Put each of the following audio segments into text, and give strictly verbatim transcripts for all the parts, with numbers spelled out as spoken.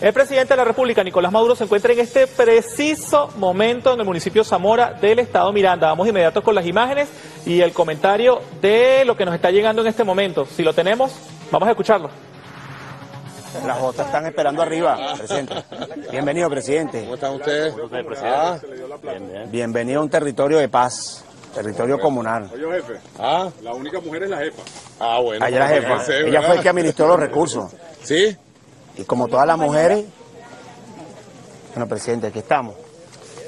El presidente de la República, Nicolás Maduro, se encuentra en este preciso momento en el municipio Zamora del estado Miranda. Vamos inmediato con las imágenes y el comentario de lo que nos está llegando en este momento. Si lo tenemos, vamos a escucharlo. Las botas están esperando arriba, presidente. Bienvenido, presidente. ¿Cómo están ustedes? Ah, bien, bien. Bienvenido a un territorio de paz. Territorio comunal. Oye, jefe. Ah, la única mujer es la jefa. Ah, bueno. Allá la jefa. Hacer, Ella fue el que administró los recursos. ¿Sí? Y como todas las mujeres, bueno, presidente, aquí estamos.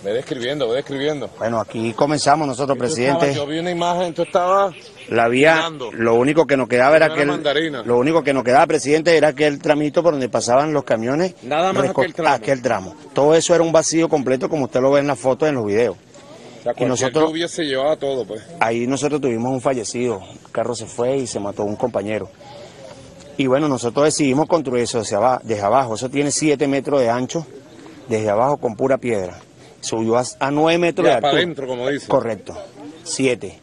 Ve describiendo, ve describiendo. Bueno, aquí comenzamos nosotros, presidente. Estabas, yo vi una imagen, tú estabas... La vía, mirando. Lo único que nos quedaba era que... Lo único que nos quedaba, presidente, era aquel tramito por donde pasaban los camiones. Nada más aquel tramo. Aquel tramo. Todo eso era un vacío completo, como usted lo ve en las fotos, en los videos. O sea, y nosotros, lluvia se llevaba todo, pues. Ahí nosotros tuvimos un fallecido. El carro se fue y se mató un compañero. Y bueno, nosotros decidimos construir eso hacia abajo, desde abajo. Eso tiene siete metros de ancho, desde abajo con pura piedra. Subió a nueve metros de altura. Para adentro, como dice. Correcto, siete.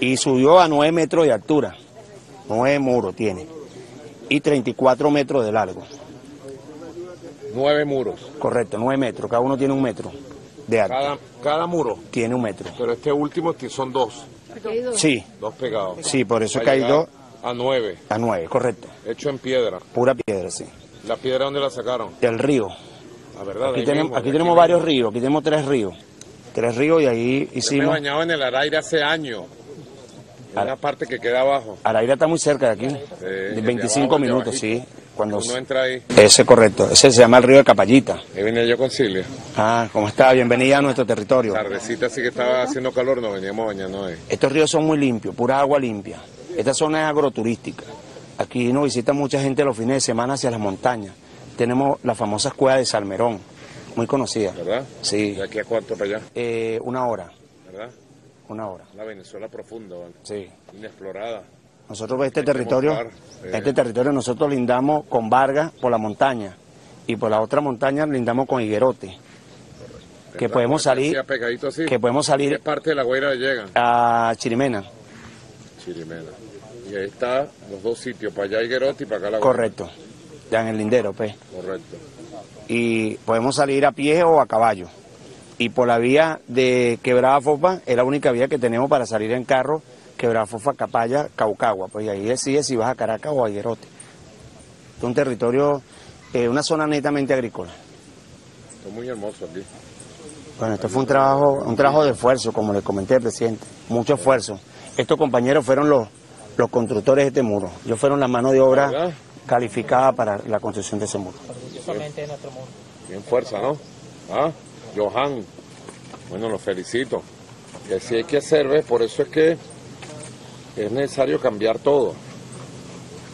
Y subió a nueve metros de altura. nueve muros tiene. Y treinta y cuatro metros de largo. nueve muros. Correcto, nueve metros. Cada uno tiene un metro de alto. Cada, cada muro. Tiene un metro. Pero este último son dos. Sí. Dos pegados. Sí, por eso que hay dos. A nueve. A nueve, correcto. Hecho en piedra. Pura piedra, sí. ¿La piedra dónde la sacaron? Del río. La verdad. Aquí tenemos, mismo, aquí aquí tenemos varios ríos, aquí tenemos tres ríos. Tres ríos y ahí hicimos... Yo me bañaba en el Araira hace años. Ara... Una parte que queda abajo. Araira está muy cerca de aquí. Sí, de veinticinco de abajo, minutos, sí. Cuando uno entra ahí. Ese, correcto. Ese se llama el río de Capayita. Ahí venía yo con Silvia. Ah, ¿cómo está? Bienvenida a nuestro territorio. Tardecita sí que estaba haciendo calor, nos veníamos bañando ahí. Estos ríos son muy limpios, pura agua limpia. Esta zona es agroturística. Aquí nos visita mucha gente los fines de semana hacia las montañas. Tenemos las famosas cuevas de Salmerón, muy conocidas. ¿Verdad? Sí. ¿De aquí a cuánto para allá? Eh, una hora. ¿Verdad? Una hora. La Venezuela profunda, ¿vale? Sí. Inexplorada. Nosotros este territorio, montar, eh. este territorio nosotros lindamos con Vargas por la montaña y por la otra montaña lindamos con Higuerote. Que podemos salir, así, que podemos salir. ¿Qué parte de la Guaira llegan? A Chirimena. Chirimena. Y ahí están los dos sitios, para allá Higuerote y para acá la Guaira. Correcto, ya en el lindero, pues. Correcto. Y podemos salir a pie o a caballo. Y por la vía de Quebrada Fofa, es la única vía que tenemos para salir en carro, Quebrada Fofa, Capaya, Caucagua. Pues ahí decides si vas a Caracas o a Higuerote. Es un territorio, eh, una zona netamente agrícola. Está muy hermoso aquí. Bueno, esto fue un trabajo, un trabajo de esfuerzo, como le comenté al presidente, mucho esfuerzo. Estos compañeros fueron los, los constructores de este muro. Ellos fueron la mano de obra ¿verdad? Calificada para la construcción de ese muro. Justamente nuestro muro. Bien fuerza, ¿no? ¿Ah? Johan, bueno, los felicito. Y así hay que hacer, ¿ves? Por eso es que es necesario cambiar todo.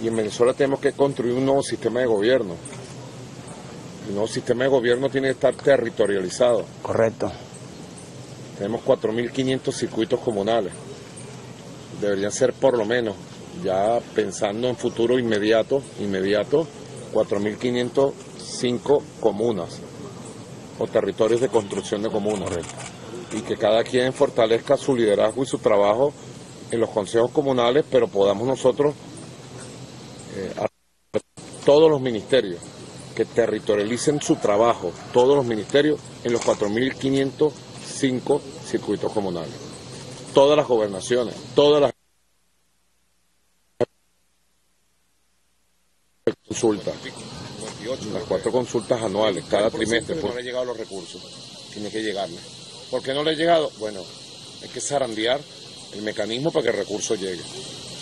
Y en Venezuela tenemos que construir un nuevo sistema de gobierno. El nuevo sistema de gobierno tiene que estar territorializado. Correcto. Tenemos cuatro mil quinientos circuitos comunales. Deberían ser por lo menos, ya pensando en futuro inmediato, inmediato, cuatro mil quinientos cinco comunas o territorios de construcción de comunas. Y que cada quien fortalezca su liderazgo y su trabajo en los consejos comunales, pero podamos nosotros eh, hacer todos los ministerios que territorialicen su trabajo, todos los ministerios en los cuatro mil quinientos cinco circuitos comunales. Todas las gobernaciones, todas las consultas, las cuatro consultas anuales, cada trimestre. Porque no le han llegado los recursos, tiene que llegarle. ¿Por qué no le ha llegado? Bueno, hay que zarandear el mecanismo para que el recurso llegue.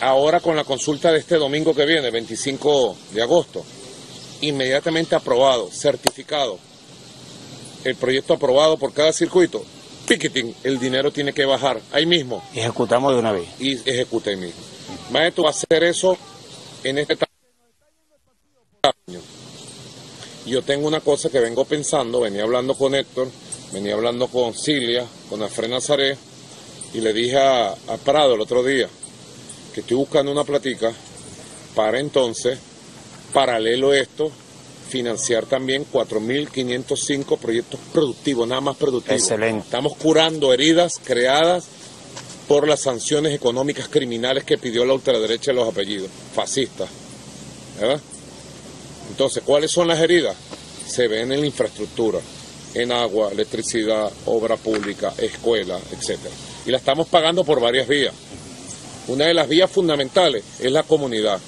Ahora con la consulta de este domingo que viene, veinticinco de agosto, inmediatamente aprobado, certificado, el proyecto aprobado por cada circuito, piquetín, el dinero tiene que bajar ahí mismo. Ejecutamos de una vez. Y ejecuta ahí mismo. Maestro, va a hacer eso en este año. Yo tengo una cosa que vengo pensando, venía hablando con Héctor, venía hablando con Cilia, con Alfred Nazaret, y le dije a, a Prado el otro día que estoy buscando una platica para entonces, paralelo a esto, financiar también cuatro mil quinientos cinco proyectos productivos, nada más productivos. Excelente. Estamos curando heridas creadas por las sanciones económicas criminales que pidió la ultraderecha de los apellidos fascistas, ¿verdad? Entonces, ¿cuáles son las heridas? Se ven en la infraestructura, en agua, electricidad, obra pública, escuela, etcétera. Y la estamos pagando por varias vías. Una de las vías fundamentales es la comunidad.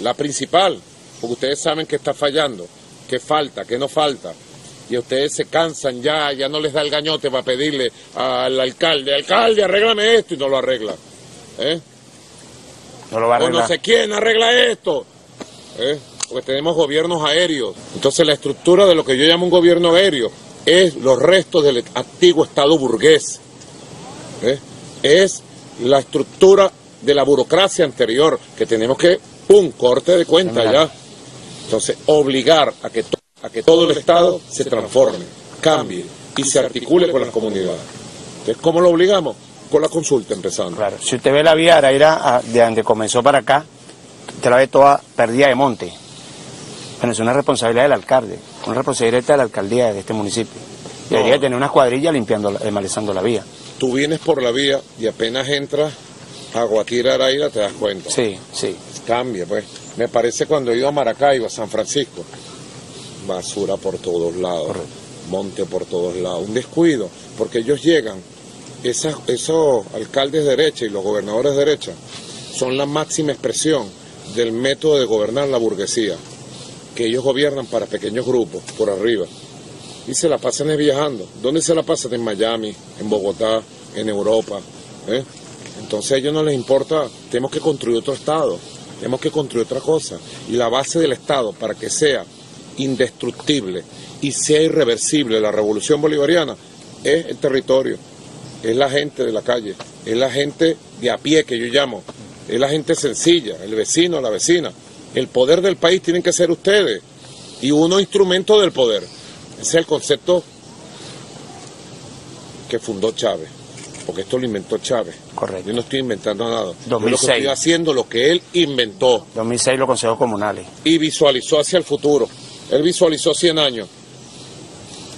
La principal, porque ustedes saben que está fallando, que falta, que no falta. Y ustedes se cansan ya, ya no les da el gañote para pedirle al alcalde, alcalde, arréglame esto, y no lo arregla. ¿Eh? No lo va a arreglar. O no sé quién arregla esto. ¿Eh? Porque tenemos gobiernos aéreos. Entonces la estructura de lo que yo llamo un gobierno aéreo es los restos del antiguo Estado burgués. ¿Eh? Es la estructura de la burocracia anterior, que tenemos que, pum, corte de cuenta ya. Entonces, obligar a que, to a que todo el Estado se transforme, cambie y se articule con las comunidades. Entonces, ¿cómo lo obligamos? Con la consulta empezando. Claro, si usted ve la vía Araira, de donde comenzó para acá, usted la ve toda perdida de monte. Bueno, es una responsabilidad del alcalde, una responsabilidad directa de la alcaldía de este municipio. No. Debería tener unas cuadrillas limpiando, desmalezando la vía. Tú vienes por la vía y apenas entras a Guatire, Araira, te das cuenta. Sí, sí. Cambia, pues. Me parece cuando he ido a Maracaibo, a San Francisco. Basura por todos lados, correcto. Monte por todos lados. Un descuido, porque ellos llegan, esas, esos alcaldes de derecha y los gobernadores de derecha son la máxima expresión del método de gobernar la burguesía, que ellos gobiernan para pequeños grupos, por arriba. Y se la pasan viajando. ¿Dónde se la pasan? En Miami, en Bogotá, en Europa. ¿Eh? Entonces a ellos no les importa, tenemos que construir otro Estado, tenemos que construir otra cosa. Y la base del Estado, para que sea indestructible y sea irreversible la revolución bolivariana, es el territorio, es la gente de la calle, es la gente de a pie que yo llamo, es la gente sencilla, el vecino, la vecina. El poder del país tienen que ser ustedes, y uno instrumento del poder. Ese es el concepto que fundó Chávez, porque esto lo inventó Chávez. Correcto. Yo no estoy inventando nada. dos mil seis. Yo lo que estoy haciendo lo que él inventó. dos mil seis los consejos comunales. Y visualizó hacia el futuro. Él visualizó cien años.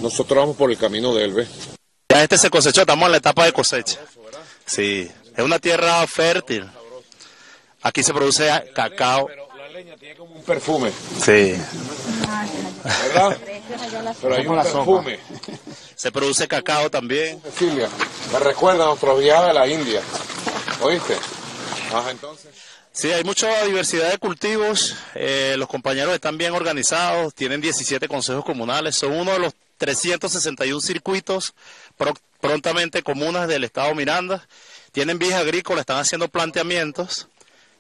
Nosotros vamos por el camino de él, ¿ves? Ya este se cosechó, estamos en la etapa de cosecha. Sí, es una tierra fértil. Aquí se produce cacao. Tiene como un perfume. Sí. ¿Verdad? Pero hay un perfume. Se produce cacao también. Silvia, me recuerda a nuestro viaje a la India. ¿Oíste? Ah, entonces. Sí, hay mucha diversidad de cultivos. Eh, los compañeros están bien organizados. Tienen diecisiete consejos comunales. Son uno de los trescientos sesenta y uno circuitos pro prontamente comunas del estado Miranda. Tienen vías agrícolas. Están haciendo planteamientos.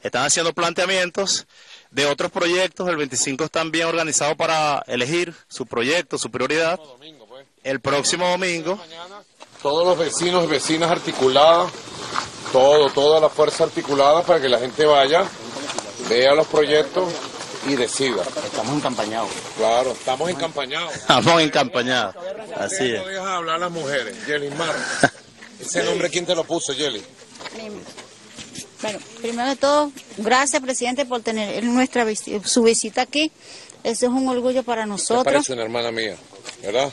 Están haciendo planteamientos. De otros proyectos, el veinticinco están bien organizados para elegir su proyecto, su prioridad. El próximo domingo. Todos los vecinos y vecinas articuladas, todo, toda la fuerza articulada para que la gente vaya, vea los proyectos y decida. Estamos encampañados. Claro, estamos encampañados. Estamos encampañados. Así es. No dejas hablar a las mujeres, Jelly Mar. Ese nombre, ¿quién te lo puso, Jelly? Bueno, primero de todo, gracias, presidente, por tener nuestra su visita aquí. Eso es un orgullo para nosotros. Te parece una hermana mía, ¿verdad?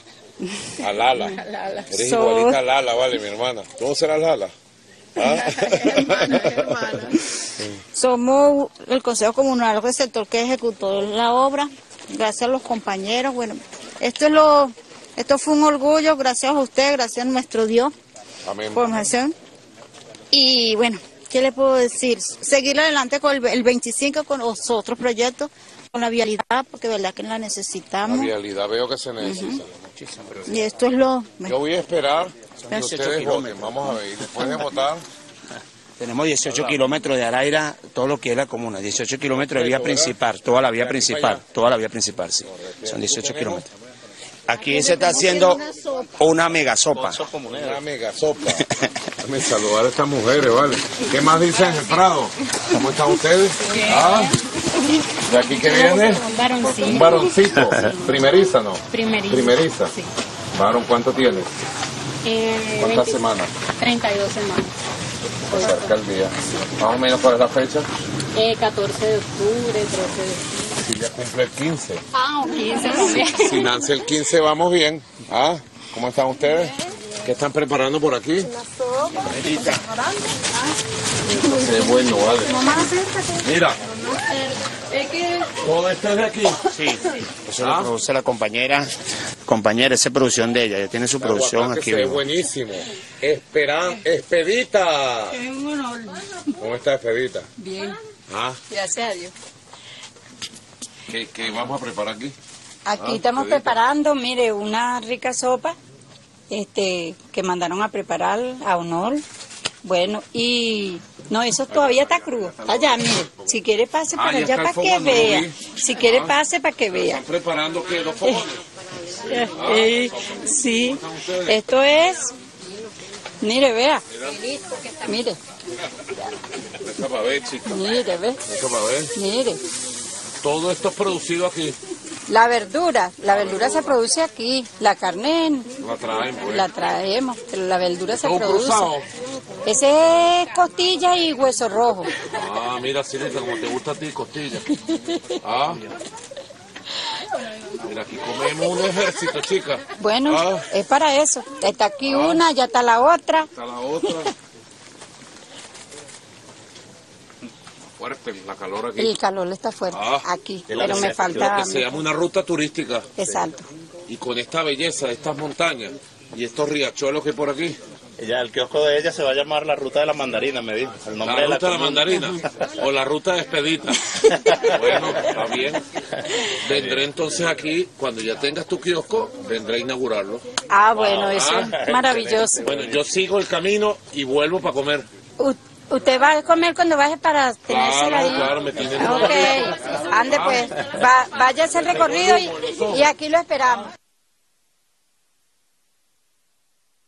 A Lala. A Lala. Eres so... igualita a Lala, vale, mi hermana. ¿Cómo será Lala? ¿Ah? hermana, hermana. Sí. Somos el Consejo Comunal del Receptor que ejecutó la obra. Gracias a los compañeros. Bueno, esto es lo, esto fue un orgullo. Gracias a usted, gracias a nuestro Dios. Amén. Por nación. Y bueno. ¿Qué le puedo decir? Seguir adelante con el, el veinticinco, con los otros proyectos, con la vialidad, porque de verdad que la necesitamos. La vialidad veo que se necesita. Uh-huh. Y esto es lo... Yo voy a esperar que ustedes voten. Vamos a ver, después de votar... Tenemos dieciocho kilómetros de Araira, todo lo que es la comuna, dieciocho kilómetros de vía principal, toda la vía principal, toda la vía principal, sí. Son dieciocho kilómetros. Aquí se está haciendo una mega sopa. Una mega sopa. Déjame saludar a estas mujeres, ¿vale? ¿Qué más dicen en el Prado? ¿Cómo están ustedes? Ah, ¿de aquí qué viene? Un varoncito. Un varoncito. Primeriza, ¿no? Primeriza. Primeriza. Sí. Varón, ¿cuánto tienes? Eh, ¿Cuántas semanas? treinta y dos semanas. Acerca el día. ¿Más o menos cuál es la fecha? Eh, catorce de octubre, trece de octubre. Si ya cumple el quince. Ah, un quince. Si nace el quince, vamos bien. Ah, ¿cómo están ustedes? ¿Qué están preparando por aquí? Una sopa. Qué bueno, vale. Mira. Es que ¿Todo esto es de aquí? Sí. Eso ah. lo produce la compañera. Compañera, esa es producción de ella. Ella tiene su la producción aquí. Es buenísimo. Esperan, Expedita. Qué bueno. ¿Cómo está Expedita? Bien. ¿Ah? Gracias a Dios. ¿Qué, qué vamos a preparar aquí? Aquí ah, estamos Expedita. preparando, mire, una rica sopa este, que mandaron a preparar a honor. Bueno, y... No, eso todavía está crudo. Allá, mire. Si quiere, pase para allá para que vea. Si quiere, pase para que vea. ¿Están preparando qué? ¿Los fogones? Sí. Esto es... Mire, vea. Mire. Deja para ver, chica. Mire, ve. Deja para ver. Mire. Todo esto es producido aquí. La verdura, la verdura se produce aquí, la carne la traen, pues. La traemos, pero la verdura se produce. Ese es costilla y hueso rojo. Ah, mira, Silvia, como te gusta a ti costilla. Ah. Mira, aquí comemos un ejército, chica. Bueno, ah. es para eso. Está aquí ah. una, ya está la otra. Está la otra. Fuerte, la calor aquí. El calor está fuerte ah, aquí, pero me falta... Lo que se llama una ruta turística. Exacto. Y con esta belleza, estas montañas y estos riachuelos que hay por aquí. Ella, el kiosco de ella se va a llamar la Ruta de la Mandarina, me dijo. El nombre ¿La Ruta de la, de la Mandarina? O la Ruta de Expedita. Bueno, está bien. Vendré entonces aquí, cuando ya tengas tu kiosco, vendré a inaugurarlo. Ah, bueno, ah, eso es maravilloso. Bueno, yo sigo el camino y vuelvo para comer. Uh, ¿Usted va a comer cuando baje para tenerse la vida? Claro, claro, me tiene. Ok, ande pues, va, váyase el recorrido y, y aquí lo esperamos.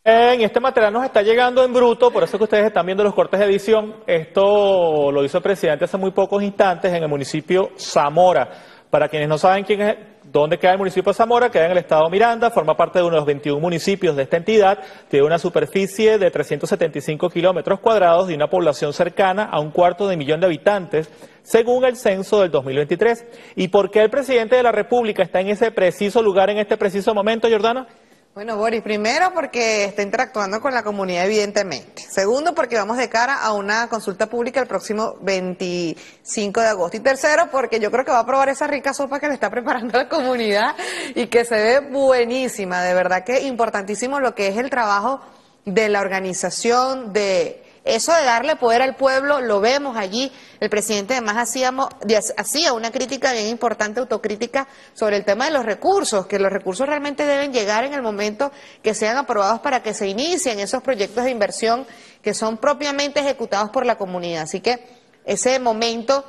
Bien, este material nos está llegando en bruto, por eso que ustedes están viendo los cortes de edición. Esto lo hizo el presidente hace muy pocos instantes en el municipio Zamora. Para quienes no saben quién es, dónde queda el municipio de Zamora, queda en el estado Miranda, forma parte de uno de los veintiún municipios de esta entidad, tiene una superficie de trescientos setenta y cinco kilómetros cuadrados y una población cercana a un cuarto de millón de habitantes, según el censo del dos mil veintitrés. ¿Y por qué el presidente de la República está en ese preciso lugar, en este preciso momento, Jordana? Bueno, Boris, primero porque está interactuando con la comunidad, evidentemente. Segundo, porque vamos de cara a una consulta pública el próximo veinticinco de agosto. Y tercero, porque yo creo que va a probar esa rica sopa que le está preparando la comunidad y que se ve buenísima. De verdad que importantísimo lo que es el trabajo de la organización, de eso de darle poder al pueblo, lo vemos allí. El presidente además hacíamos, hacía una crítica bien importante, autocrítica, sobre el tema de los recursos, que los recursos realmente deben llegar en el momento que sean aprobados para que se inicien esos proyectos de inversión que son propiamente ejecutados por la comunidad. Así que ese momento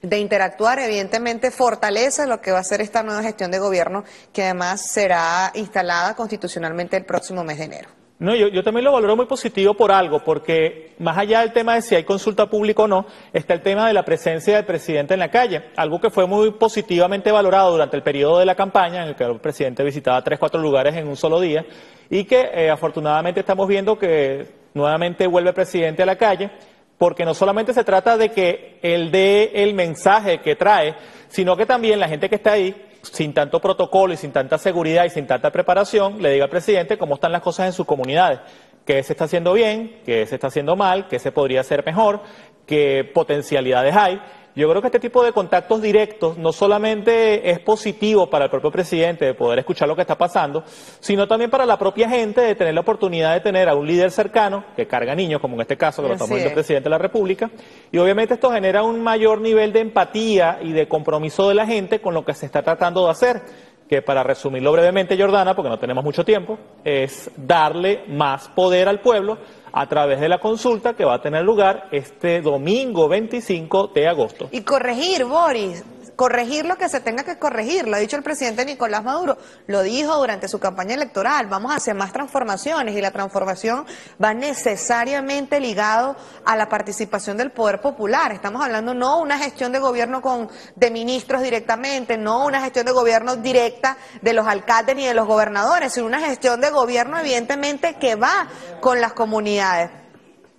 de interactuar evidentemente fortalece lo que va a ser esta nueva gestión de gobierno, que además será instalada constitucionalmente el próximo mes de enero. No, yo, yo también lo valoro muy positivo por algo, porque más allá del tema de si hay consulta pública o no, está el tema de la presencia del presidente en la calle, algo que fue muy positivamente valorado durante el periodo de la campaña, en el que el presidente visitaba tres, cuatro lugares en un solo día, y que eh, afortunadamente estamos viendo que nuevamente vuelve el presidente a la calle, porque no solamente se trata de que él dé el mensaje que trae, sino que también la gente que está ahí, sin tanto protocolo y sin tanta seguridad y sin tanta preparación, le diga al presidente cómo están las cosas en sus comunidades, qué se está haciendo bien, qué se está haciendo mal, qué se podría hacer mejor, qué potencialidades hay. Yo creo que este tipo de contactos directos no solamente es positivo para el propio presidente de poder escuchar lo que está pasando, sino también para la propia gente de tener la oportunidad de tener a un líder cercano, que carga niños, como en este caso, que lo estamos viendo el presidente de la República, y obviamente esto genera un mayor nivel de empatía y de compromiso de la gente con lo que se está tratando de hacer, que para resumirlo brevemente, Jordana, porque no tenemos mucho tiempo, es darle más poder al pueblo a través de la consulta que va a tener lugar este domingo veinticinco de agosto. Y corregir, Boris, corregir lo que se tenga que corregir, lo ha dicho el presidente Nicolás Maduro, lo dijo durante su campaña electoral, vamos hacia más transformaciones y la transformación va necesariamente ligado a la participación del poder popular. Estamos hablando no una gestión de gobierno con de ministros directamente, no una gestión de gobierno directa de los alcaldes ni de los gobernadores, sino una gestión de gobierno evidentemente que va con las comunidades.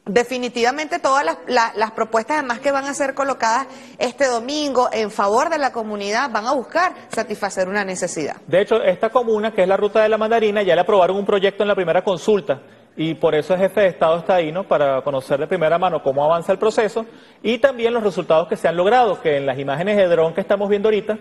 Definitivamente todas las, la, las propuestas además que van a ser colocadas este domingo en favor de la comunidad van a buscar satisfacer una necesidad. De hecho, esta comuna, que es la Ruta de la Mandarina, ya le aprobaron un proyecto en la primera consulta y por eso el jefe de Estado está ahí, ¿no?, para conocer de primera mano cómo avanza el proceso y también los resultados que se han logrado, que en las imágenes de dron que estamos viendo ahorita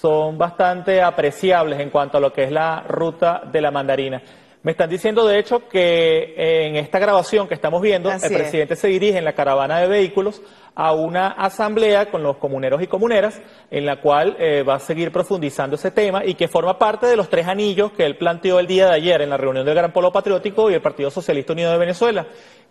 son bastante apreciables en cuanto a lo que es la Ruta de la Mandarina. Me están diciendo, de hecho, que en esta grabación que estamos viendo, así el presidente es. Se dirige en la caravana de vehículos a una asamblea con los comuneros y comuneras, en la cual eh, va a seguir profundizando ese tema y que forma parte de los tres anillos que él planteó el día de ayer en la reunión del Gran Polo Patriótico y el Partido Socialista Unido de Venezuela,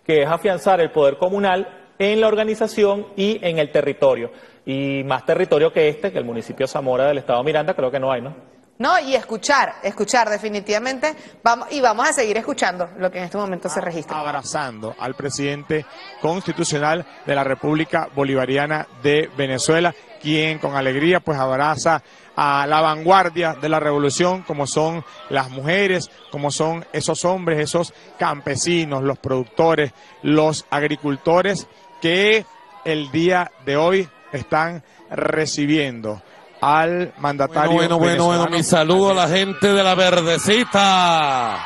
que es afianzar el poder comunal en la organización y en el territorio. Y más territorio que este, que el municipio de Zamora del estado de Miranda, creo que no hay, ¿no? No, y escuchar, escuchar definitivamente, vamos y vamos a seguir escuchando lo que en este momento se registra. Abrazando al presidente constitucional de la República Bolivariana de Venezuela, quien con alegría pues abraza a la vanguardia de la revolución, como son las mujeres, como son esos hombres, esos campesinos, los productores, los agricultores, que el día de hoy están recibiendo al mandatario. Bueno, bueno, bueno, bueno, mi saludo a la gente de la verdecita,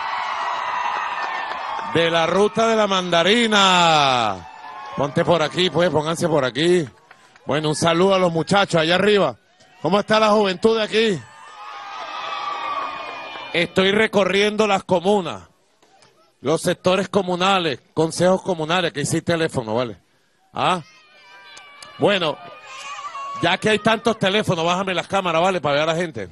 de la Ruta de la Mandarina. Ponte por aquí, pues, pónganse por aquí. Bueno, un saludo a los muchachos allá arriba. ¿Cómo está la juventud de aquí? Estoy recorriendo las comunas, los sectores comunales, consejos comunales, que hice teléfono, ¿vale? Ah, bueno. Ya que hay tantos teléfonos, bájame las cámaras, ¿vale? Para ver a la gente.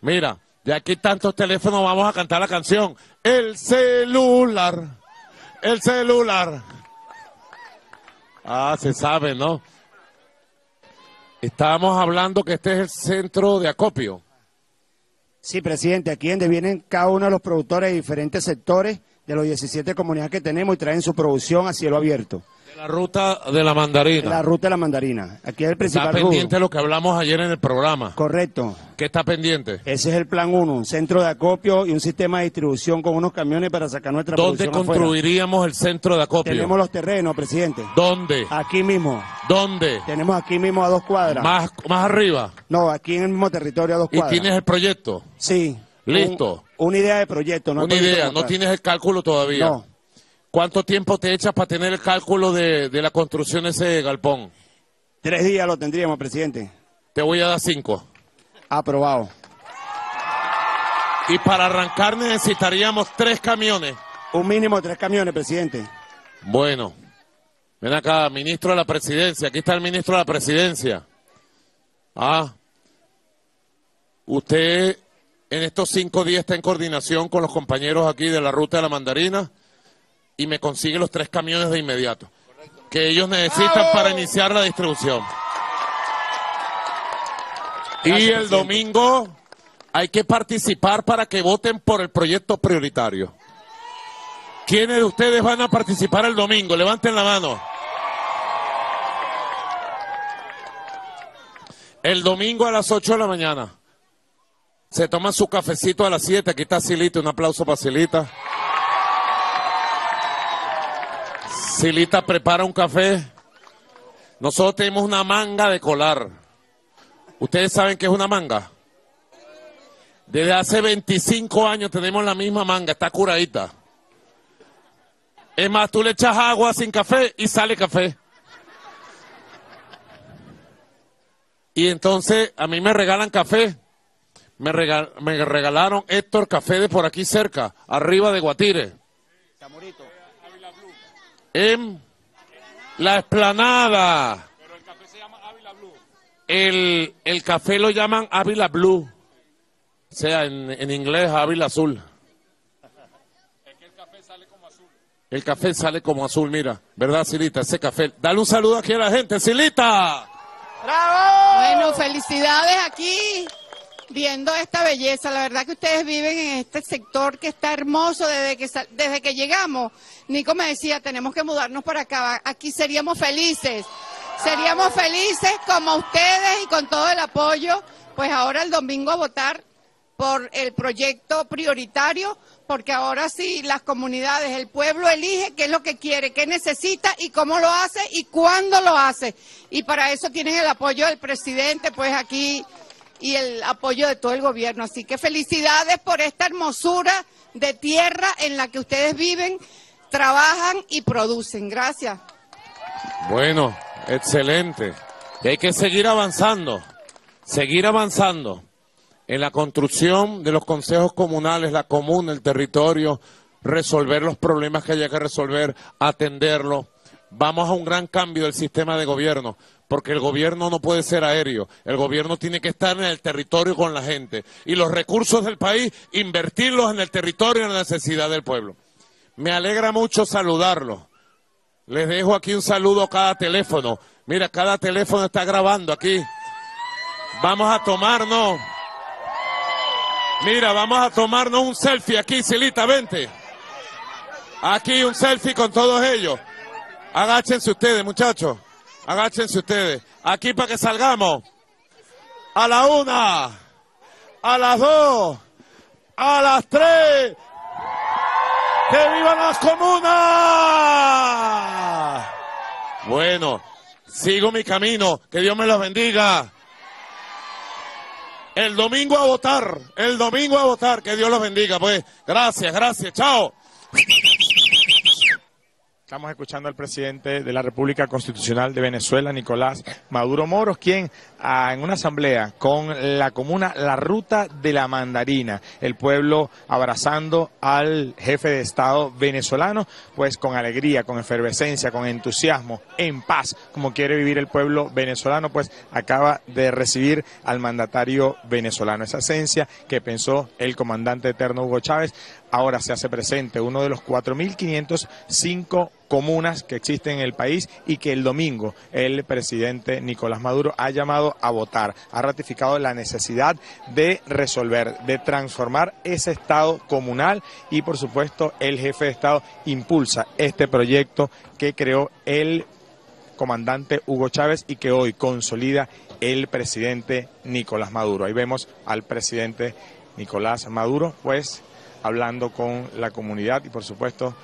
Mira, ya que hay tantos teléfonos, vamos a cantar la canción. El celular, el celular. Ah, se sabe, ¿no? Estábamos hablando que este es el centro de acopio. Sí, presidente, aquí donde vienen cada uno de los productores de diferentes sectores de los diecisiete comunidades que tenemos y traen su producción a cielo abierto. La Ruta de la Mandarina. La Ruta de la Mandarina. Aquí es el principal. Está pendiente lo que hablamos ayer en el programa. Correcto. ¿Qué está pendiente? Ese es el plan uno, un centro de acopio y un sistema de distribución con unos camiones para sacar nuestra producción afuera. ¿Dónde construiríamos el centro de acopio? Tenemos los terrenos, presidente. ¿Dónde? Aquí mismo. ¿Dónde? Tenemos aquí mismo a dos cuadras. ¿Más, más arriba? No, aquí en el mismo territorio a dos cuadras. ¿Y tienes el proyecto? Sí. ¿Listo? Un, una idea de proyecto. No una idea, no tienes el cálculo todavía. No. ¿Cuánto tiempo te echas para tener el cálculo de, de la construcción de ese galpón? Tres días lo tendríamos, presidente. Te voy a dar cinco. Aprobado. Y para arrancar necesitaríamos tres camiones. Un mínimo de tres camiones, presidente. Bueno. Ven acá, ministro de la presidencia. Aquí está el ministro de la presidencia. Ah. Usted en estos cinco días está en coordinación con los compañeros aquí de la Ruta de la Mandarina y me consigue los tres camiones de inmediato. Correcto. Que ellos necesitan. ¡Oh! Para iniciar la distribución. Gracias, y el presidente. Domingo hay que participar para que voten por el proyecto prioritario. ¿Quiénes de ustedes van a participar el domingo? Levanten la mano. El domingo a las ocho de la mañana. Se toman su cafecito a las siete. Aquí está Silita, un aplauso para Silita. Silita prepara un café. Nosotros tenemos una manga de colar. ¿Ustedes saben qué es una manga? Desde hace veinticinco años tenemos la misma manga, está curadita. Es más, tú le echas agua sin café y sale café. Y entonces a mí me regalan café. Me, regal, me regalaron, Héctor, café de por aquí cerca, arriba de Guatire. Zamorito. En la explanada. Pero el café se llama Ávila Blue. El, el café lo llaman Ávila Blue. O sea, en, en inglés, Ávila Azul. Es que el café sale como azul. El café sale como azul, mira. ¿Verdad, Silita? Ese café. Dale un saludo aquí a la gente, Silita. ¡Bravo! Bueno, felicidades aquí, viendo esta belleza. La verdad que ustedes viven en este sector que está hermoso desde que desde que llegamos. Nico me decía, tenemos que mudarnos para acá, aquí seríamos felices, seríamos felices como ustedes y con todo el apoyo. Pues ahora el domingo a votar por el proyecto prioritario, porque ahora sí las comunidades, el pueblo elige qué es lo que quiere, qué necesita y cómo lo hace y cuándo lo hace. Y para eso tienen el apoyo del presidente, pues aquí... y el apoyo de todo el gobierno. Así que felicidades por esta hermosura de tierra en la que ustedes viven, trabajan y producen. Gracias. Bueno, excelente. Y hay que seguir avanzando, seguir avanzando en la construcción de los consejos comunales, la comuna, el territorio, resolver los problemas que haya que resolver, atenderlos. Vamos a un gran cambio del sistema de gobierno, porque el gobierno no puede ser aéreo, el gobierno tiene que estar en el territorio con la gente, y los recursos del país, invertirlos en el territorio, en la necesidad del pueblo. Me alegra mucho saludarlos. Les dejo aquí un saludo a cada teléfono. Mira, cada teléfono está grabando aquí. Vamos a tomarnos... Mira, vamos a tomarnos un selfie aquí, Silita, vente. Aquí un selfie con todos ellos. Agáchense ustedes, muchachos. Agáchense ustedes. Aquí para que salgamos. A la una, a las dos, a las tres. ¡Que vivan las comunas! Bueno, sigo mi camino. Que Dios me los bendiga. El domingo a votar, el domingo a votar, que Dios los bendiga, pues. Gracias, gracias, chao. Estamos escuchando al presidente de la República Constitucional de Venezuela, Nicolás Maduro Moros, quien en una asamblea con la comuna La Ruta de la Mandarina, el pueblo abrazando al jefe de Estado venezolano, pues con alegría, con efervescencia, con entusiasmo, en paz, como quiere vivir el pueblo venezolano, pues acaba de recibir al mandatario venezolano. Esa esencia que pensó el comandante eterno Hugo Chávez, ahora se hace presente, uno de los cuatro mil quinientos cinco comunas que existen en el país y que el domingo el presidente Nicolás Maduro ha llamado a votar, ha ratificado la necesidad de resolver, de transformar ese Estado comunal y por supuesto el jefe de Estado impulsa este proyecto que creó el comandante Hugo Chávez y que hoy consolida el presidente Nicolás Maduro. Ahí vemos al presidente Nicolás Maduro pues hablando con la comunidad y por supuesto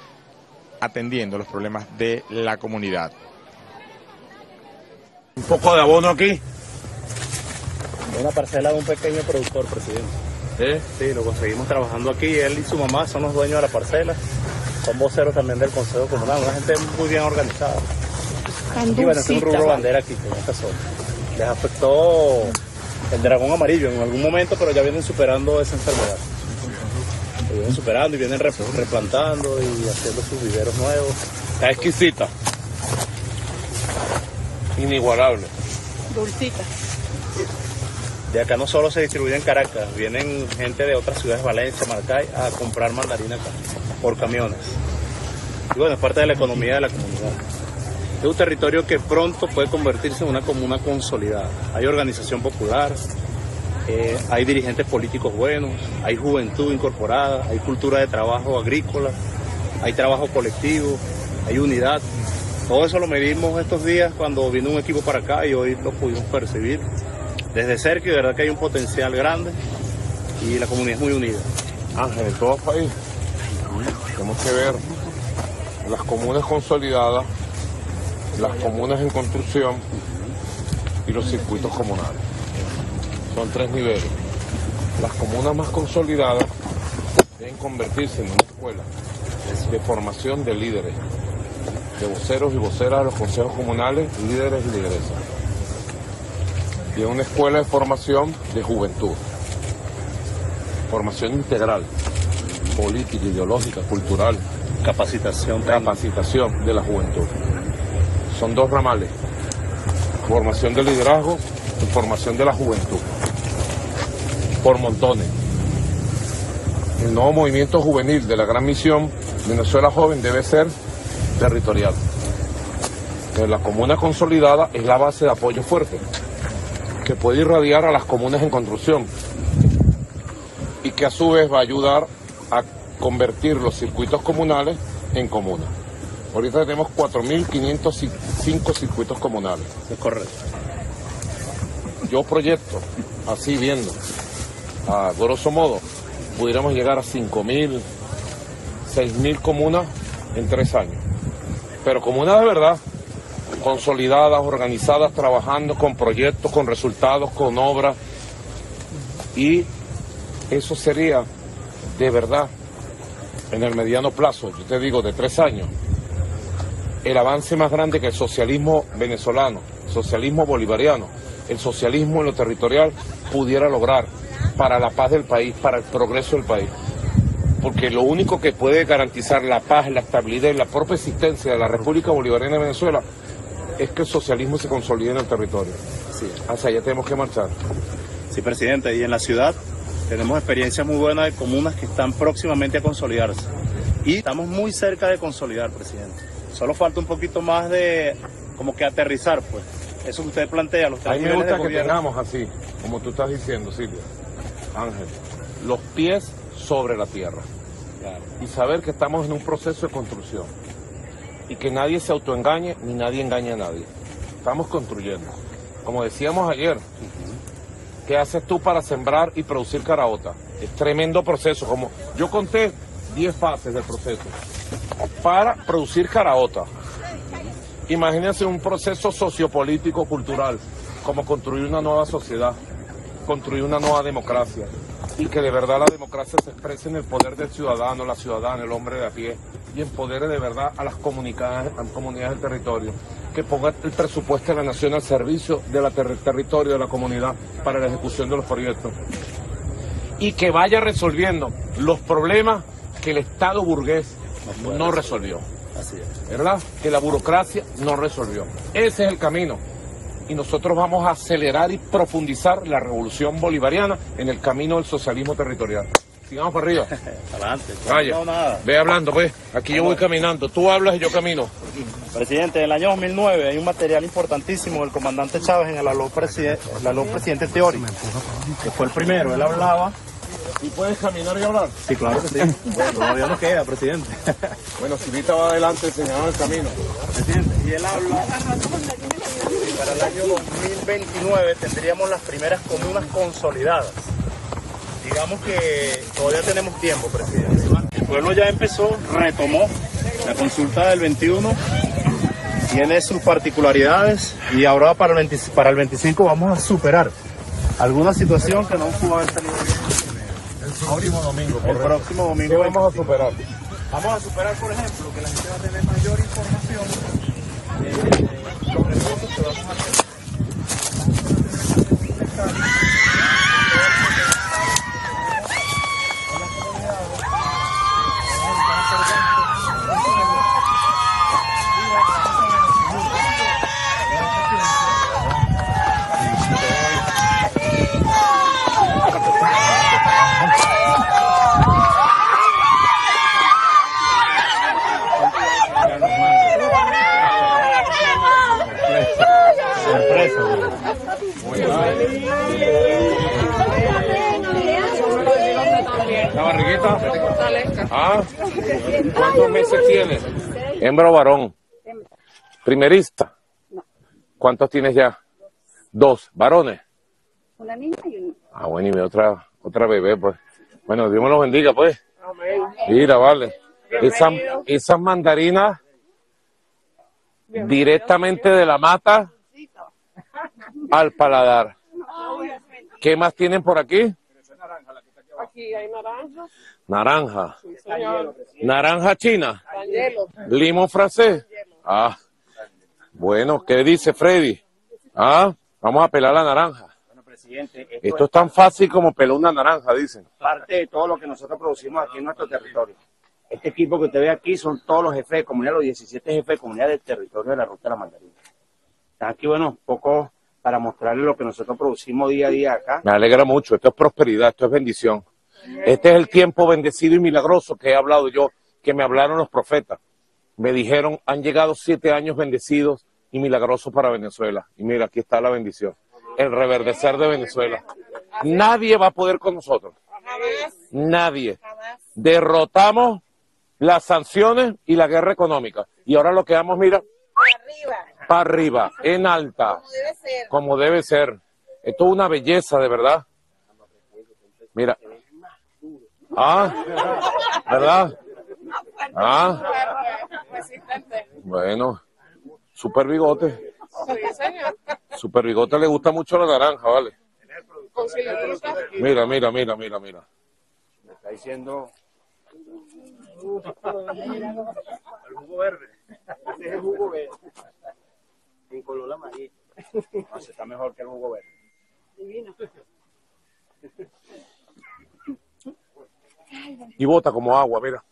atendiendo los problemas de la comunidad. Un poco de abono aquí. Una parcela de un pequeño productor, presidente. ¿Eh? Sí, lo conseguimos trabajando aquí. Él y su mamá son los dueños de la parcela. Son voceros también del Consejo Comunal. Una gente muy bien organizada. Canducita. Y bueno, es un rubro bandera aquí, en esta zona. Les afectó el dragón amarillo en algún momento, pero ya vienen superando esa enfermedad. Vienen superando y vienen replantando y haciendo sus viveros nuevos. Está exquisita. Inigualable. Dulcita. De acá no solo se distribuye en Caracas, vienen gente de otras ciudades, Valencia, Maracay, a comprar mandarina acá, por camiones. Y bueno, es parte de la economía de la comunidad. Es un territorio que pronto puede convertirse en una comuna consolidada. Hay organización popular. Eh, hay dirigentes políticos buenos, hay juventud incorporada, hay cultura de trabajo agrícola, hay trabajo colectivo, hay unidad. Todo eso lo medimos estos días cuando vino un equipo para acá y hoy lo pudimos percibir desde cerca y de verdad que hay un potencial grande y la comunidad es muy unida. Ángel, en todo el país tenemos que ver las comunas consolidadas, las comunas en construcción y los circuitos comunales. Son tres niveles. Las comunas más consolidadas deben convertirse en una escuela de formación de líderes, de voceros y voceras de los consejos comunales, líderes y lideresas. Y es una escuela de formación de juventud, formación integral, política, ideológica, cultural, capacitación, capacitación de la juventud. Son dos ramales, formación de liderazgo y formación de la juventud. Por montones. El nuevo movimiento juvenil de la gran misión Venezuela Joven debe ser territorial. La comuna consolidada es la base de apoyo fuerte que puede irradiar a las comunas en construcción y que a su vez va a ayudar a convertir los circuitos comunales en comunas. Ahorita tenemos cuatro mil quinientos cinco circuitos comunales. Es correcto. Yo proyecto, así viendo, a grosso modo, pudiéramos llegar a cinco mil, seis mil comunas en tres años. Pero comunas de verdad, consolidadas, organizadas, trabajando con proyectos, con resultados, con obras, y eso sería de verdad en el mediano plazo, yo te digo de tres años, el avance más grande que el socialismo venezolano, el socialismo bolivariano, el socialismo en lo territorial pudiera lograr para la paz del país, para el progreso del país. Porque lo único que puede garantizar la paz, la estabilidad y la propia existencia de la República Bolivariana de Venezuela es que el socialismo se consolide en el territorio. Sí. Hacia allá tenemos que marchar. Sí, presidente, y en la ciudad tenemos experiencias muy buenas de comunas que están próximamente a consolidarse. Y estamos muy cerca de consolidar, presidente. Solo falta un poquito más de, como que aterrizar, pues. Eso que usted plantea, los tres niveles de gobierno. A mí me gusta que tengamos así, como tú estás diciendo, Silvia, Ángel, los pies sobre la tierra. Claro. Y saber que estamos en un proceso de construcción. Y que nadie se autoengañe, ni nadie engañe a nadie. Estamos construyendo. Como decíamos ayer, uh-huh. ¿Qué haces tú para sembrar y producir caraota? Es tremendo proceso. Como yo conté diez fases del proceso para producir caraota. Imagínense un proceso sociopolítico, cultural, como construir una nueva sociedad, construir una nueva democracia, y que de verdad la democracia se exprese en el poder del ciudadano, la ciudadana, el hombre de a pie, y empodere de verdad a las comunidades, a las comunidades del territorio, que ponga el presupuesto de la nación al servicio del ter territorio de la comunidad para la ejecución de los proyectos, y que vaya resolviendo los problemas que el Estado burgués no, no resolvió. Así es. ¿Verdad? Que la burocracia no resolvió. Ese es el camino. Y nosotros vamos a acelerar y profundizar la revolución bolivariana en el camino del socialismo territorial. Sigamos para arriba. Adelante. Vaya, no, nada. Ve hablando, pues. Aquí yo voy caminando. Tú hablas y yo camino. Presidente, en el año dos mil nueve hay un material importantísimo del comandante Chávez en el aló presidente, el aló presidente teórico, que fue el primero. Él hablaba. ¿Y puedes caminar y hablar? Sí, claro que sí. Bueno, todavía no queda, presidente. Bueno, Silvita va adelante enseñando el camino. Presidente, y él habla. Para el año dos mil veintinueve tendríamos las primeras comunas consolidadas. Digamos que todavía tenemos tiempo, presidente. El pueblo ya empezó, retomó la consulta del veintiuno, tiene sus particularidades y ahora para el, veinte, para el veinticinco vamos a superar alguna situación que no pudo haber salido bien. El próximo domingo, por el próximo domingo. ¿Qué vamos a superar? Vamos a superar, por ejemplo, que la gente va a tener mayor información sobre los recursos que vamos a Ah, ¿cuántos meses tienes? ¿Hembra o varón? ¿Primerista? No. ¿Cuántos tienes ya? Dos. ¿Varones? Una niña y un niño. Ah, bueno, y otra, otra bebé, pues. Bueno, Dios me los bendiga, pues. Amén. Mira, vale. Esas esa mandarinas directamente de la mata al paladar. ¿Qué más tienen por aquí? Aquí hay naranja. Naranja. Sí, naranja china. Limón francés. Ah, bueno, ¿qué dice Freddy? Ah, vamos a pelar la naranja. Bueno, presidente, esto, esto es tan fácil como pelar una naranja, dicen. Parte de todo lo que nosotros producimos aquí en nuestro territorio. Este equipo que usted ve aquí son todos los jefes de comunidad, los diecisiete jefes de comunidad del territorio de la Ruta de la Mandarina. Están aquí, bueno, un poco para mostrarles lo que nosotros producimos día a día acá. Me alegra mucho, esto es prosperidad, esto es bendición. Este es el tiempo bendecido y milagroso que he hablado yo, que me hablaron los profetas. Me dijeron, han llegado siete años bendecidos y milagrosos para Venezuela. Y mira, aquí está la bendición, el reverdecer de Venezuela. Nadie va a poder con nosotros. Nadie. Derrotamos las sanciones y la guerra económica. Y ahora lo que damos, mira, para arriba, en alta, como debe ser. Esto es una belleza, de verdad. Mira. Ah, ¿verdad? Ah, bueno, super bigote. Super bigote le gusta mucho la naranja, ¿vale? Con Mira, mira, mira, mira, mira. Me está diciendo... El jugo verde. Este es el jugo verde. En color amarillo. No, está mejor que el jugo verde. Divino. Y bota como agua, mira.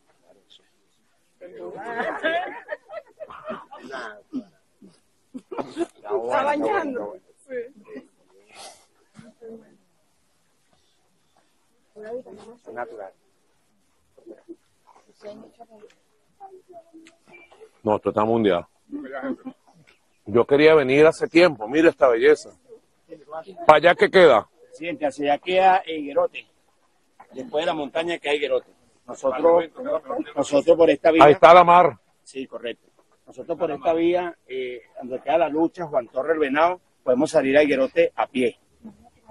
Está bañando. Es natural. No, esto está mundial. Yo quería venir hace tiempo. Mira esta belleza. ¿Para allá qué queda? Siente, hacia allá queda Higuerote. Después de la montaña que hay Higuerote. Nosotros, nosotros por esta vía... Ahí está la mar. Sí, correcto. Nosotros por esta vía, eh, donde queda la lucha, Juan Torre el Venado, podemos salir a Higuerote a pie.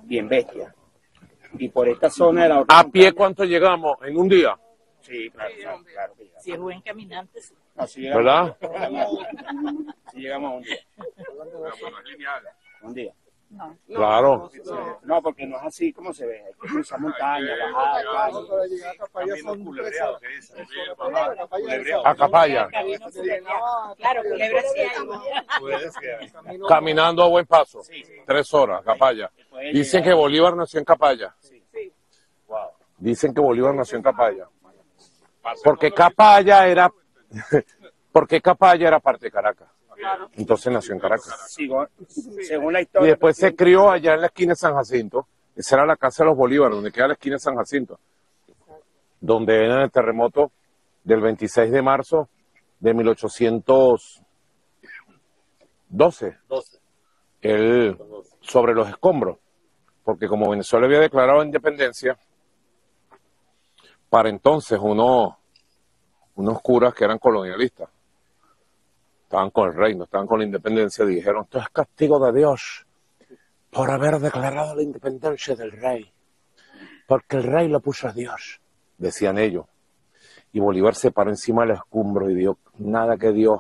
Bien bestia. Y por esta zona de la... ¿A pie cuánto llegamos? ¿En un día? Sí, claro, sí, claro, claro, claro. Si es buen caminante, sí. No, si llegamos, ¿verdad? Si llegamos a un día. Un día. No. Claro. No, porque no es así como se ve. Hay que cruzar montaña, bajada, calle. Para llegar a Capaya son culebreados. A Capaya. Claro, culebra sí hay. Caminando a buen paso. Tres horas, Capaya. Dicen que Bolívar nació en Capaya. Sí. Wow. Dicen que Bolívar nació en Capaya. Porque Capaya era... Porque Capaya era parte de Caracas. Claro. Entonces nació en Caracas. Sí, según la historia. Y después se crió allá en la esquina de San Jacinto. Esa era la casa de los Bolívares, donde queda la esquina de San Jacinto. Donde era el terremoto del veintiséis de marzo de mil ochocientos doce. El, sobre los escombros. Porque como Venezuela había declarado independencia, para entonces uno, unos curas que eran colonialistas, estaban con el reino, estaban con la independencia, y dijeron, esto es castigo de Dios por haber declarado la independencia del rey, porque el rey lo puso a Dios, decían ellos. Y Bolívar se paró encima de los escombros y dijo, nada que Dios,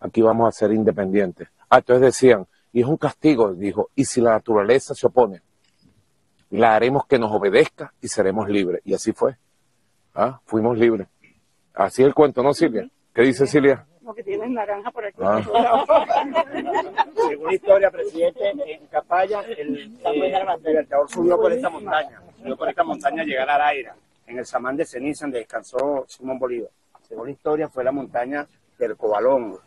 aquí vamos a ser independientes. Ah, entonces decían, y es un castigo, dijo, y si la naturaleza se opone, la haremos que nos obedezca y seremos libres. Y así fue, ah, fuimos libres. Así es el cuento, ¿no, Silvia? ¿Qué dice Silvia? Como que tienen naranja por aquí. Ah. Según la historia, presidente, en Capaya, el libertador eh, subió por esta montaña. Subió por esta montaña a llegar a Araira, en el Samán de Ceniza, donde descansó Simón Bolívar. Según la historia, fue la montaña del Cobalongo,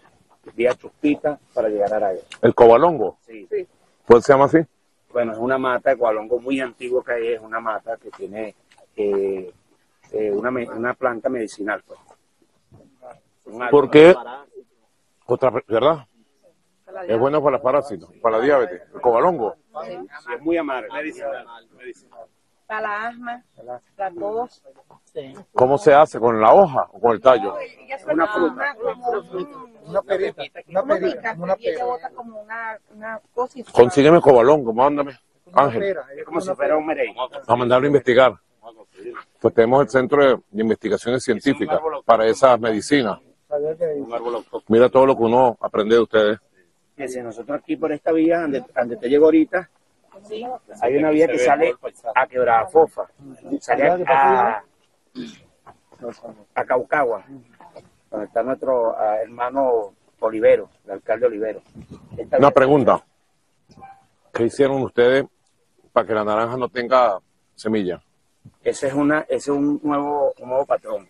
vía Chuspita, para llegar a Araira. ¿El Cobalongo? Sí. Sí. ¿Cuál se llama así? Bueno, es una mata de Cobalongo muy antigua que hay, es una mata que tiene eh, eh, una, una planta medicinal, pues. Porque otra, ¿verdad? Es bueno para los parásitos, para la diabetes, el cobalongo. Sí, es muy amargo. Para la asma, para todos. ¿Cómo se hace? ¿Con la hoja o con el tallo? Una fruta. Una perita. Una perita. Una perita. Consígueme cobalongo, mándame. Ángel. Es como si fuera un merengue. A mandarlo a investigar. Pues tenemos el Centro de Investigaciones Científicas para esas medicinas. Mira todo lo que uno aprende de ustedes. Nosotros aquí por esta vía, donde, donde te llego ahorita, hay una vía que sale a Quebrada Fofa, sale a, a Caucagua, donde está nuestro hermano Olivero, el alcalde Olivero. Una pregunta, ¿qué hicieron ustedes para que la naranja no tenga semilla? Ese es, una, ese es un, nuevo, un nuevo patrón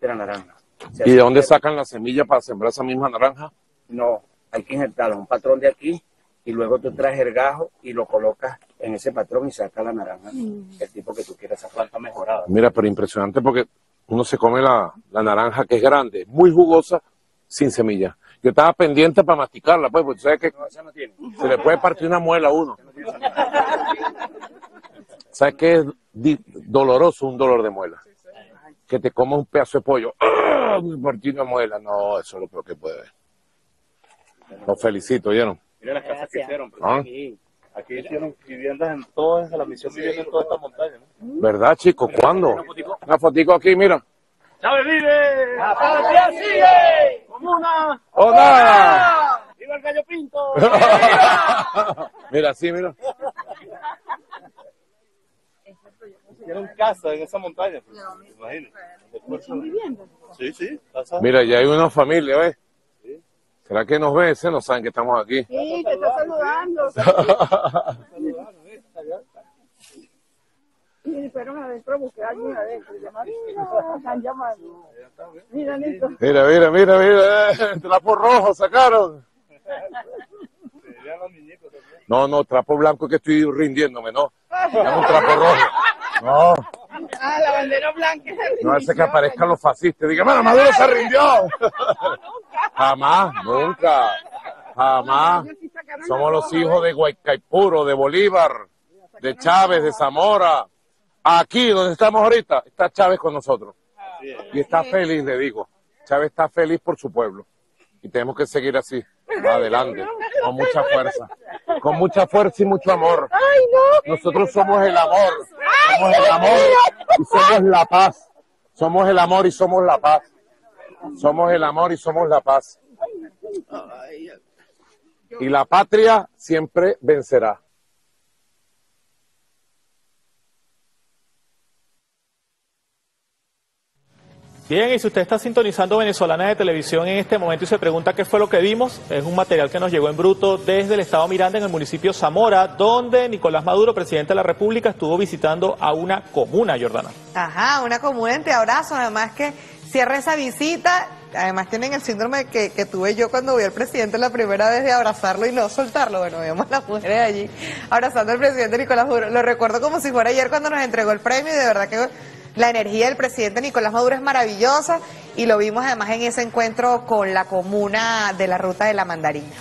de la naranja. Se ¿Y de dónde sacan la semilla para sembrar esa misma naranja? No, hay que injertarla, un patrón de aquí, y luego tú traes el gajo y lo colocas en ese patrón y sacas la naranja, mm. el tipo que tú quieras, esa planta mejorada. Mira, pero impresionante porque uno se come la, la naranja que es grande, muy jugosa, sin semilla. Yo estaba pendiente para masticarla, pues, porque tú sabes que no, esa no tiene. Se le puede partir una muela a uno. No, ¿sabes qué es doloroso? Un dolor de muela. Que te comas un pedazo de pollo. ¡Ah! Un partido de muela. No, eso es lo peor que puede ver. Los felicito, ¿oyeron? Mira las casas que hicieron. ¿Ah? Aquí, aquí hicieron viviendas en todas, la misión vivienda en toda esta montaña, ¿no? ¿Verdad, chicos? ¿Cuándo? Una fotico aquí, mira. ¡Chávez vive! ¡La patria sigue! ¡Comuna! ¡Hola! ¡Viva el gallo pinto! ¡Viva! Mira, sí, mira. hicieron casa en esa montaña. Pues, ¿te imaginas? ¿Están viviendo? Sí, sí. Pasa. Mira, ya hay una familia, ¿ves? Sí. ¿Será que nos ven? Se nos saben que estamos aquí. Sí, te está saludando. Te está saludando, ¿ves? Y fueron adentro a buscar alguna vez. Están llamando. Mira, Nico. Mira, mira, mira, mira. Trapo rojo sacaron. No, no, trapo blanco que estoy rindiéndome, no. Dame un trapo rojo. No. Ah, la bandera blanca. No hace que aparezcan los fascistas. Diga, bueno, Maduro se rindió. Jamás, nunca. Jamás. Somos los hijos de Guaycaipuro, de Bolívar, de Chávez, de Zamora. Aquí, donde estamos ahorita, está Chávez con nosotros. Y está feliz, le digo. Chávez está feliz por su pueblo. Y tenemos que seguir así. Adelante, con mucha fuerza, con mucha fuerza y mucho amor. Nosotros somos el amor, somos el amor y somos la paz. Somos el amor y somos la paz. Somos el amor y somos la paz. Y la patria siempre vencerá. Bien, y si usted está sintonizando Venezolana de Televisión en este momento y se pregunta qué fue lo que vimos, es un material que nos llegó en bruto desde el estado Miranda, en el municipio Zamora, donde Nicolás Maduro, presidente de la República, estuvo visitando a una comuna, Jordana. Ajá, una comuna entre abrazos, además que cierra esa visita, además tienen el síndrome que, que tuve yo cuando vi al presidente la primera vez de abrazarlo y no soltarlo. Bueno, vemos las mujeres allí abrazando al presidente Nicolás Maduro. Lo recuerdo como si fuera ayer cuando nos entregó el premio y de verdad que... la energía del presidente Nicolás Maduro es maravillosa y lo vimos además en ese encuentro con la comuna de la Ruta de la Mandarina.